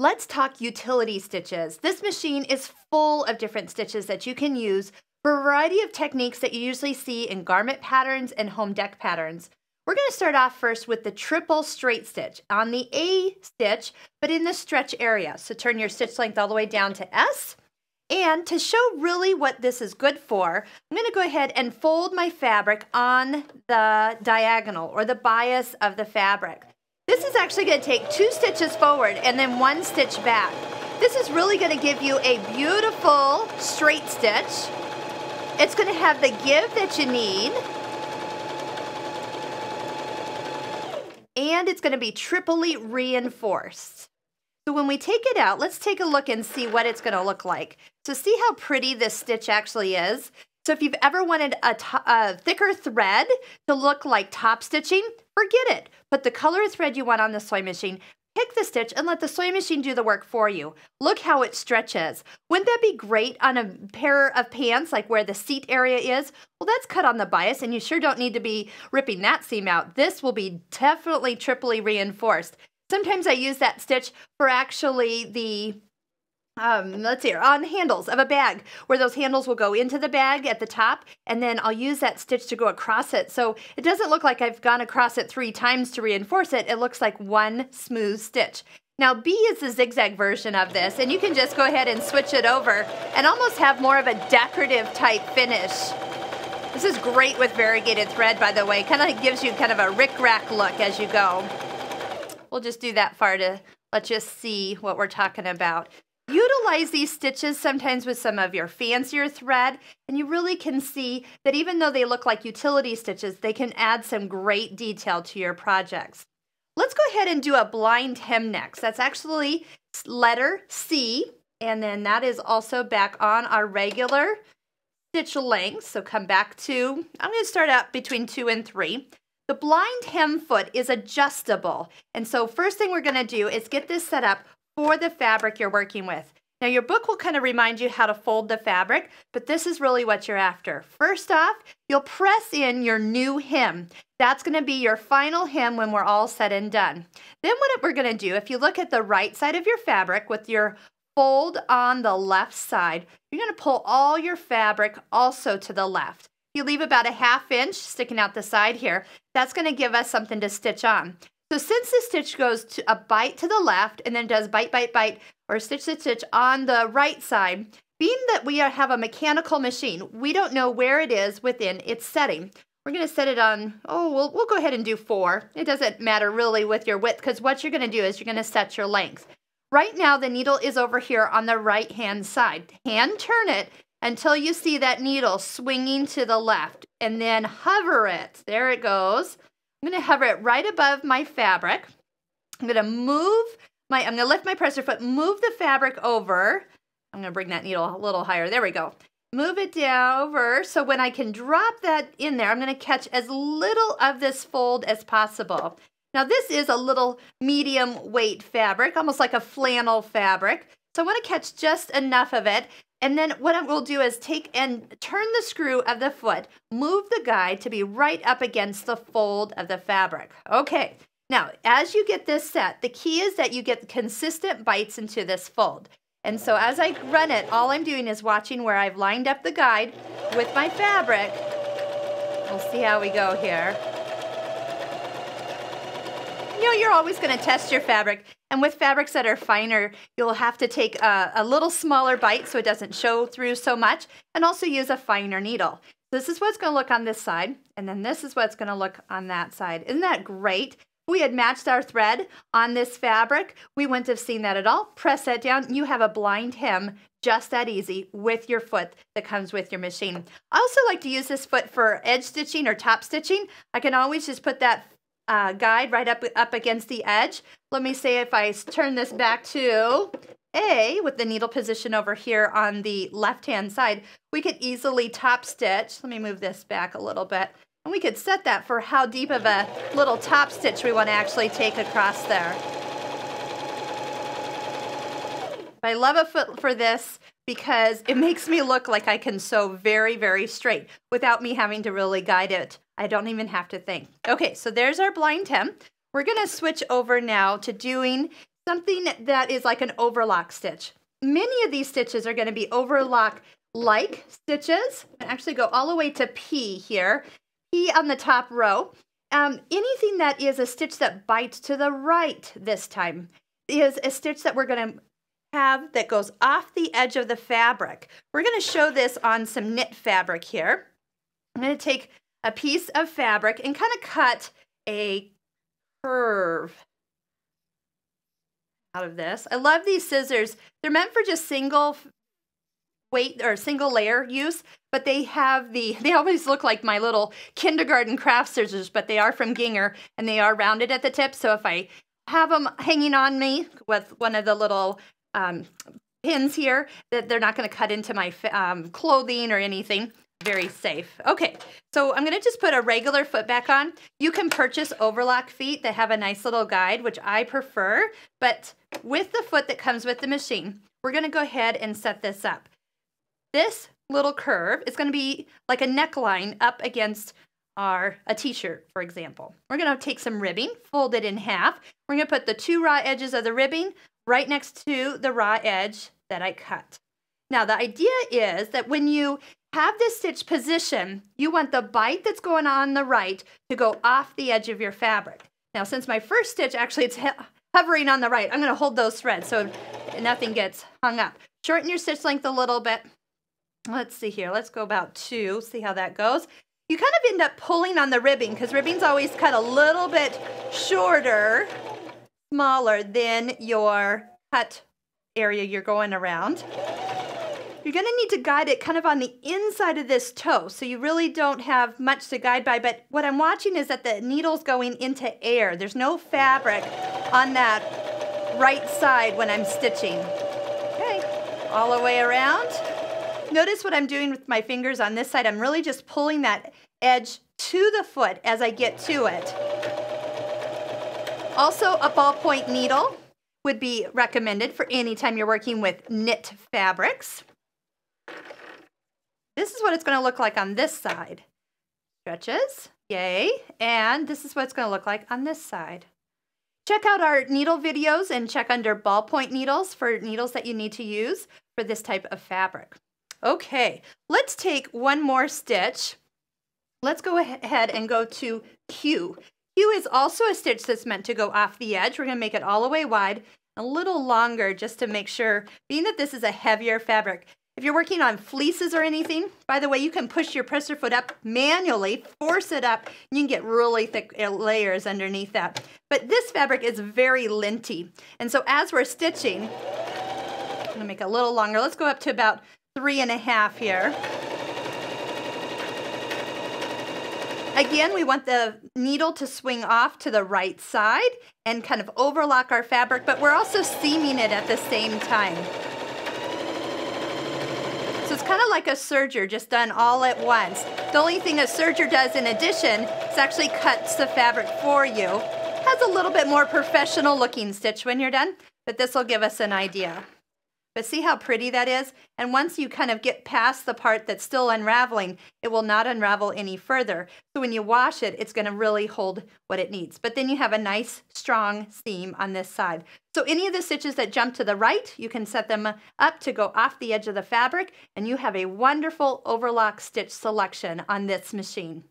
Let's talk utility stitches. This machine is full of different stitches that you can use for a variety of techniques that you usually see in garment patterns and home deck patterns. We're going to start off first with the triple straight stitch on the A stitch, but in the stretch area. So turn your stitch length all the way down to S. And to show really what this is good for, I'm going to go ahead and fold my fabric on the diagonal or the bias of the fabric. This is actually going to take 2 stitches forward and then 1 stitch back. This is really going to give you a beautiful straight stitch. It's going to have the give that you need. And it's going to be triply reinforced. So when we take it out, let's take a look and see what it's going to look like. So see how pretty this stitch actually is? So if you've ever wanted a thicker thread to look like top stitching, forget it. Put the color of thread you want on the sewing machine, pick the stitch, and let the sewing machine do the work for you. Look how it stretches. Wouldn't that be great on a pair of pants, like where the seat area is? Well, that's cut on the bias, and you sure don't need to be ripping that seam out. This will be definitely triply reinforced. Sometimes I use that stitch for actually the, let's see, on handles of a bag, where those handles will go into the bag at the top, and then I'll use that stitch to go across it. So it doesn't look like I've gone across it 3 times to reinforce it. It looks like one smooth stitch. Now B is the zigzag version of this, and you can just go ahead and switch it over and almost have more of a decorative type finish. This is great with variegated thread, by the way. Kind of gives you kind of a rickrack look as you go. We'll just do that far to let you see what we're talking about. Utilize these stitches sometimes with some of your fancier thread, and you really can see that even though they look like utility stitches, they can add some great detail to your projects. Let's go ahead and do a blind hem next. That's actually letter C, and then that is also back on our regular stitch length. So come back to, I'm going to start out between 2 and 3. The blind hem foot is adjustable, and so first thing we're going to do is get this set up for the fabric you're working with. Now your book will kind of remind you how to fold the fabric, but this is really what you're after. First off, you'll press in your new hem. That's going to be your final hem when we're all said and done. Then what we're going to do, if you look at the right side of your fabric with your fold on the left side, you're going to pull all your fabric also to the left. You leave about a ½ inch sticking out the side here. That's going to give us something to stitch on. So since the stitch goes to a bite to the left and then does bite, bite, bite, or stitch to stitch on the right side, being that we have a mechanical machine, we don't know where it is within its setting. We're going to set it on, we'll go ahead and do 4. It doesn't matter really with your width, because what you're going to do is you're going to set your length. Right now the needle is over here on the right hand side. Hand turn it until you see that needle swinging to the left, and then hover it. There it goes. I'm going to hover it right above my fabric. I'm going to lift my presser foot, move the fabric over. I'm going to bring that needle a little higher. There we go. Move it down over. So when I can drop that in there, I'm going to catch as little of this fold as possible. Now this is a little medium weight fabric, almost like a flannel fabric. So I want to catch just enough of it. And then what I will do is take and turn the screw of the foot, move the guide to be right up against the fold of the fabric. Okay, now as you get this set, the key is that you get consistent bites into this fold. And so as I run it, all I'm doing is watching where I've lined up the guide with my fabric. We'll see how we go here. You know, you're always going to test your fabric. And with fabrics that are finer, you'll have to take a little smaller bite so it doesn't show through so much, and also use a finer needle. This is what's going to look on this side, and then this is what's going to look on that side. Isn't that great? If we had matched our thread on this fabric, we wouldn't have seen that at all. Press that down. You have a blind hem just that easy with your foot that comes with your machine. I also like to use this foot for edge stitching or top stitching. I can always just put that guide right up against the edge. Let me say if I turn this back to A with the needle position over here on the left-hand side, we could easily top stitch. Let me move this back a little bit. And we could set that for how deep of a little top stitch we want to actually take across there. I love a foot for this because it makes me look like I can sew very, very straight without me having to really guide it. I don't even have to think. Okay, so there's our blind hem. We're going to switch over now to doing something that is like an overlock stitch. Many of these stitches are going to be overlock-like stitches. And actually go all the way to P here, P on the top row. Anything that is a stitch that bites to the right this time is a stitch that we're going to have that goes off the edge of the fabric. We're going to show this on some knit fabric here. I'm going to take a piece of fabric and kind of cut a curve out of this. I love these scissors. They're meant for just single weight or single layer use, but they have they always look like my little kindergarten craft scissors, but they are from Ginger and they are rounded at the tip. So if I have them hanging on me with one of the little pins here, that they're not going to cut into my clothing or anything. Very safe. Okay, so I'm going to just put a regular foot back on. You can purchase overlock feet that have a nice little guide, which I prefer, but with the foot that comes with the machine, we're going to go ahead and set this up. This little curve is going to be like a neckline up against a t-shirt, for example. We're going to take some ribbing, fold it in half. We're going to put the two raw edges of the ribbing right next to the raw edge that I cut. Now, the idea is that when you have this stitch position, you want the bite that's going on the right to go off the edge of your fabric. Now, since my first stitch, actually it's hovering on the right, I'm going to hold those threads so nothing gets hung up. Shorten your stitch length a little bit. Let's see here. Let's go about 2, see how that goes. You kind of end up pulling on the ribbing because ribbing's always cut a little bit shorter, smaller than your cut area you're going around. You're going to need to guide it kind of on the inside of this toe, so you really don't have much to guide by, but what I'm watching is that the needle's going into air. There's no fabric on that right side when I'm stitching. Okay, all the way around. Notice what I'm doing with my fingers on this side. I'm really just pulling that edge to the foot as I get to it. Also, a ballpoint needle would be recommended for any time you're working with knit fabrics. This is what it's going to look like on this side. Stretches, yay. And this is what it's going to look like on this side. Check out our needle videos and check under ballpoint needles for needles that you need to use for this type of fabric. Okay, let's take one more stitch. Let's go ahead and go to Q. Q is also a stitch that's meant to go off the edge. We're going to make it all the way wide, a little longer just to make sure, being that this is a heavier fabric. If you're working on fleeces or anything, by the way, you can push your presser foot up manually, force it up, and you can get really thick layers underneath that. But this fabric is very linty. And so as we're stitching, I'm going to make it a little longer. Let's go up to about 3.5 here. Again, we want the needle to swing off to the right side and kind of overlock our fabric, but we're also seaming it at the same time. So it's kind of like a serger, just done all at once. The only thing a serger does in addition is actually cuts the fabric for you. It has a little bit more professional looking stitch when you're done, but this will give us an idea. But see how pretty that is? And once you kind of get past the part that's still unraveling, it will not unravel any further. So when you wash it, it's going to really hold what it needs. But then you have a nice, strong seam on this side. So any of the stitches that jump to the right, you can set them up to go off the edge of the fabric, and you have a wonderful overlock stitch selection on this machine.